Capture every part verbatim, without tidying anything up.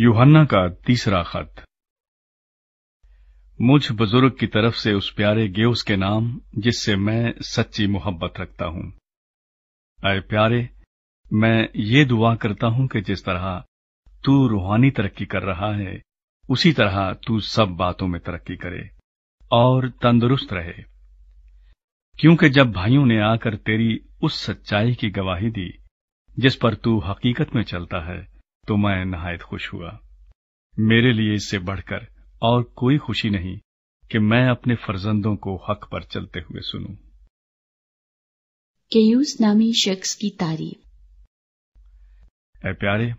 यूहन्ना का तीसरा खत। मुझ बुजुर्ग की तरफ से उस प्यारे गयुस के नाम जिससे मैं सच्ची मोहब्बत रखता हूं। अय प्यारे, मैं ये दुआ करता हूं कि जिस तरह तू रूहानी तरक्की कर रहा है उसी तरह तू सब बातों में तरक्की करे और तंदुरुस्त रहे, क्योंकि जब भाइयों ने आकर तेरी उस सच्चाई की गवाही दी जिस पर तू हकीकत में चलता है तो मैं नहायत खुश हुआ। मेरे लिए इससे बढ़कर और कोई खुशी नहीं कि मैं अपने फर्जंदों को हक पर चलते हुए सुनूं। केयूस नामी शख्स की तारीफ। ऐ प्यारे,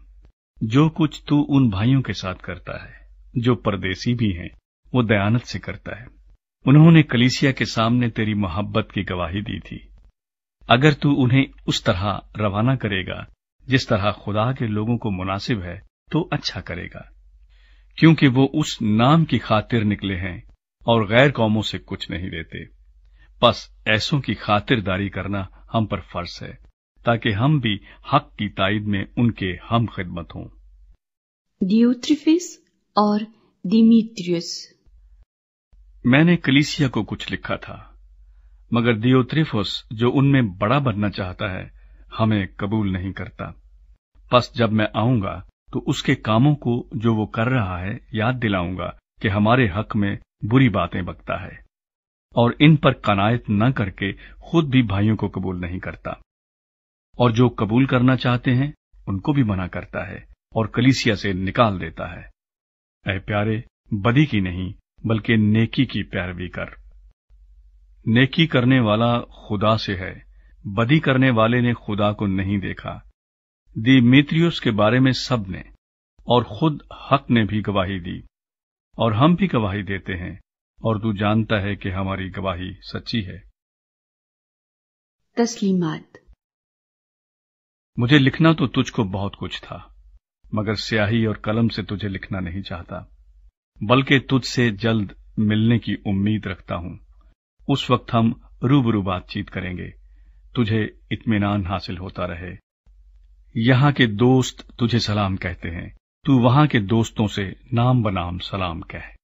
जो कुछ तू उन भाइयों के साथ करता है जो परदेसी भी हैं, वो दयानत से करता है। उन्होंने कलीसिया के सामने तेरी मोहब्बत की गवाही दी थी। अगर तू उन्हें उस तरह रवाना करेगा जिस तरह खुदा के लोगों को मुनासिब है तो अच्छा करेगा, क्योंकि वो उस नाम की खातिर निकले हैं और गैर कौमों से कुछ नहीं लेते। बस ऐसों की खातिरदारी करना हम पर फर्ज है, ताकि हम भी हक की ताईद में उनके हम खिदमत हों। दियुत्रिफेस और दिमित्रियुस। मैंने कलीसिया को कुछ लिखा था, मगर दियुत्रिफेस जो उनमें बड़ा बनना चाहता है हमें कबूल नहीं करता। बस जब मैं आऊंगा तो उसके कामों को जो वो कर रहा है याद दिलाऊंगा कि हमारे हक में बुरी बातें बकता है और इन पर कनायत न करके खुद भी भाइयों को कबूल नहीं करता, और जो कबूल करना चाहते हैं उनको भी मना करता है और कलीसिया से निकाल देता है। ऐ प्यारे, बदी की नहीं बल्कि नेकी की पैरवी कर। नेकी करने वाला खुदा से है, बदी करने वाले ने खुदा को नहीं देखा। दिमित्रियुस के बारे में सब ने और खुद हक ने भी गवाही दी, और हम भी गवाही देते हैं, और तू जानता है कि हमारी गवाही सच्ची है। तस्लीमात। मुझे लिखना तो तुझको बहुत कुछ था, मगर स्याही और कलम से तुझे लिखना नहीं चाहता, बल्कि तुझसे जल्द मिलने की उम्मीद रखता हूं। उस वक्त हम रूबरू बातचीत करेंगे। तुझे इत्मीनान हासिल होता रहे। यहाँ के दोस्त तुझे सलाम कहते हैं, तू वहां के दोस्तों से नाम बनाम सलाम कह।